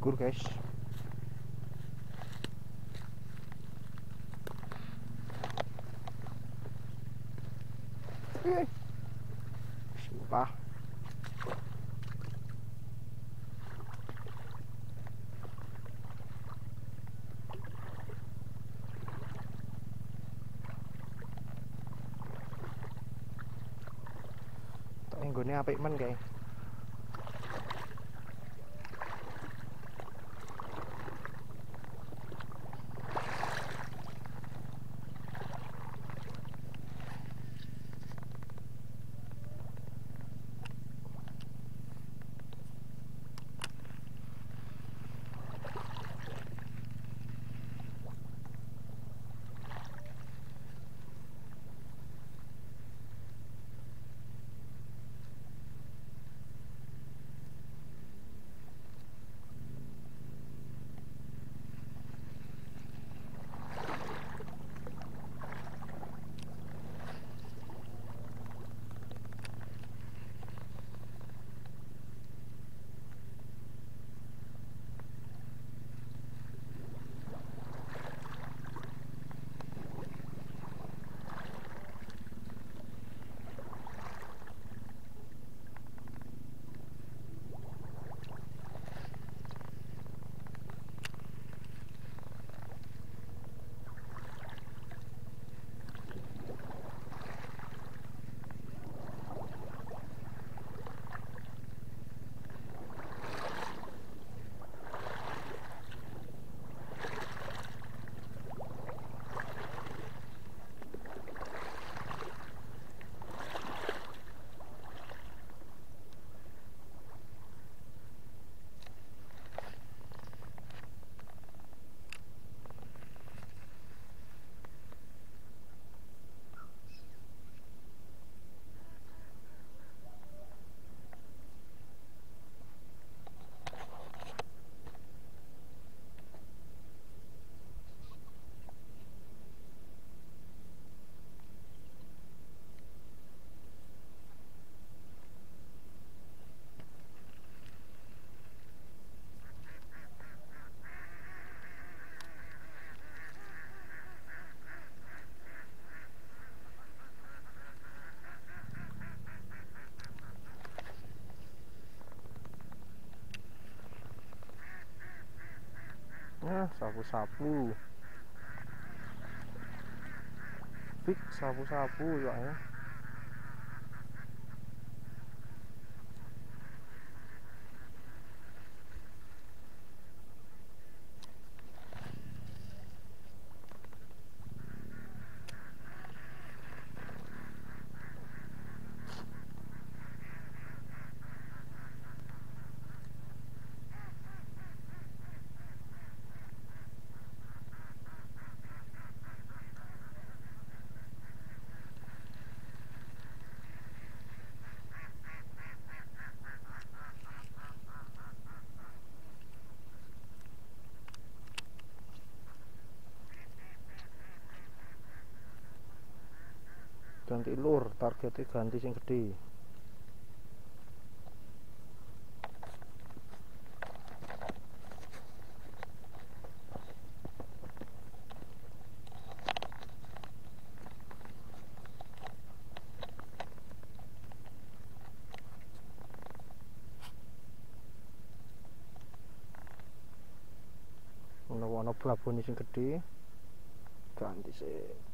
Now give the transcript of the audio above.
guys. Sumpah. Tak nggone apik men kae. Sapu-sapu, big sapu-sapu ya. Ganti lur, targetnya ganti sing gede. Ono-ono babone sing gede, ganti sih.